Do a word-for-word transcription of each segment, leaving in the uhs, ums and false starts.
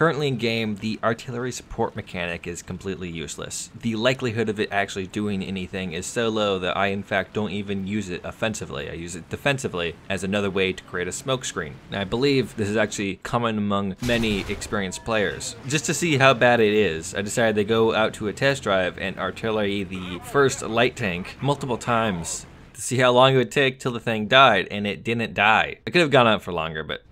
Currently in game, the artillery support mechanic is completely useless. The likelihood of it actually doing anything is so low that I in fact don't even use it offensively. I use it defensively as another way to create a smoke screen. And I believe this is actually common among many experienced players. Just to see how bad it is, I decided to go out to a test drive and artillery the first light tank multiple times to see how long it would take till the thing died, and it didn't die. I could have gone on for longer, but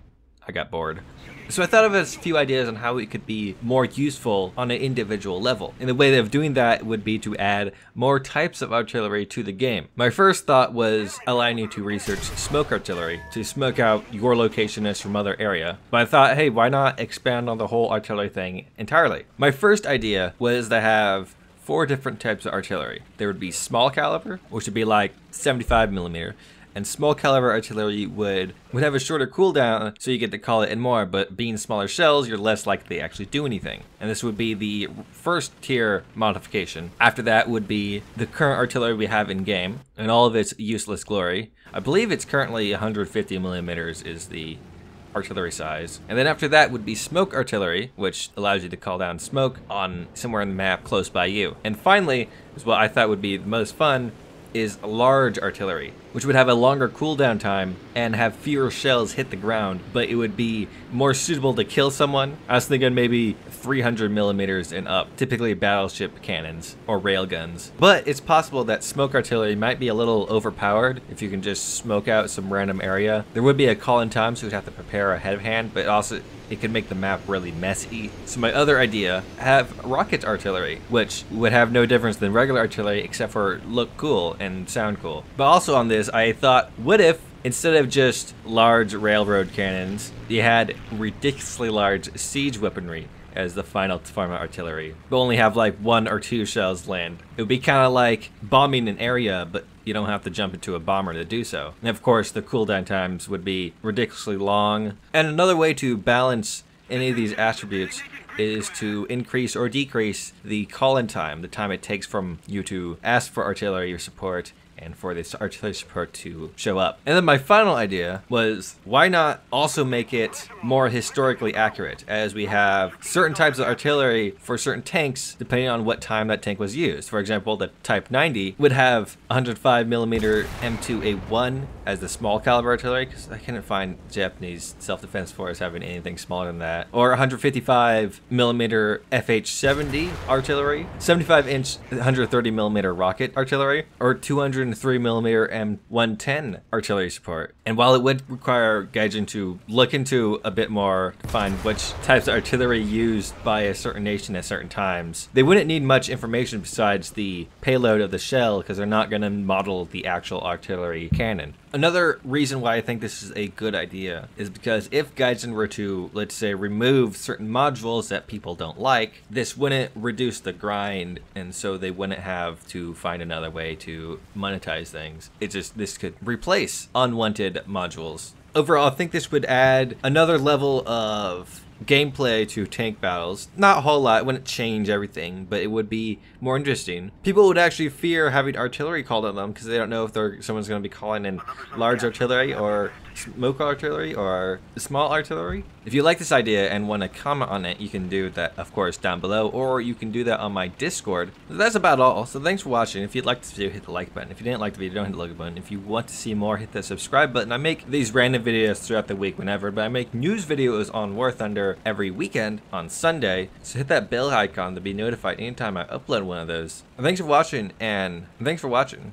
I got bored. So I thought of a few ideas on how it could be more useful on an individual level. And the way of doing that would be to add more types of artillery to the game. My first thought was allowing you to research smoke artillery, to smoke out your location as from other area. But I thought, hey, why not expand on the whole artillery thing entirely? My first idea was to have four different types of artillery. There would be small caliber, which would be like seventy-five millimeter. And small caliber artillery would, would have a shorter cooldown, so you get to call it in more, but being smaller shells, you're less likely to actually do anything. And this would be the first tier modification. After that would be the current artillery we have in game and all of its useless glory. I believe it's currently one hundred fifty millimeters is the artillery size. And then after that would be smoke artillery, which allows you to call down smoke on somewhere on the map close by you. And finally, is what I thought would be the most fun, is large artillery, which would have a longer cooldown time and have fewer shells hit the ground, but it would be more suitable to kill someone. I was thinking maybe three hundred millimeters and up, typically battleship cannons or railguns. But it's possible that smoke artillery might be a little overpowered if you can just smoke out some random area. There would be a call in time, so you'd have to prepare ahead of hand, but also it could make the map really messy. So my other idea, have rocket artillery, which would have no difference than regular artillery except for look cool and sound cool. But also on this, I thought, what if instead of just large railroad cannons, you had ridiculously large siege weaponry as the final form of artillery, but only have like one or two shells land. It would be kind of like bombing an area, but you don't have to jump into a bomber to do so. And of course, the cooldown times would be ridiculously long. And another way to balance any of these attributes is to increase or decrease the call-in time, the time it takes from you to ask for artillery or support and for this artillery support to show up. And then my final idea was, why not also make it more historically accurate, as we have certain types of artillery for certain tanks depending on what time that tank was used. For example, the Type ninety would have one hundred five millimeter M two A one as the small caliber artillery, because I couldn't find Japanese self-defense force having anything smaller than that, or one hundred fifty-five millimeter F H seventy artillery, seventy-five inch one hundred thirty millimeter rocket artillery, or two hundred three millimeter M one ten artillery support. And while it would require Gaijin to look into a bit more to find which types of artillery used by a certain nation at certain times, they wouldn't need much information besides the payload of the shell, because they're not going to model the actual artillery cannon. Another reason why I think this is a good idea is because if Gaijin were to, let's say, remove certain modules that people don't like, this wouldn't reduce the grind, and so they wouldn't have to find another way to monetize things. It just, this could replace unwanted modules. Overall, I think this would add another level of gameplay to tank battles. Not a whole lot, it wouldn't change everything, but it would be more interesting. People would actually fear having artillery called on them because they don't know if they're, someone's going to be calling in large artillery or smoke artillery or small artillery. If you like this idea and want to comment on it, you can do that, of course, down below, or you can do that on my Discord. That's about all, so thanks for watching. If you'd like this video, hit the like button. If you didn't like the video, don't hit the like button. If you want to see more, hit the subscribe button. I make these random videos throughout the week whenever, but I make news videos on War Thunder every weekend on Sunday, so hit that bell icon to be notified anytime I upload one of those. Thanks for watching, and thanks for watching.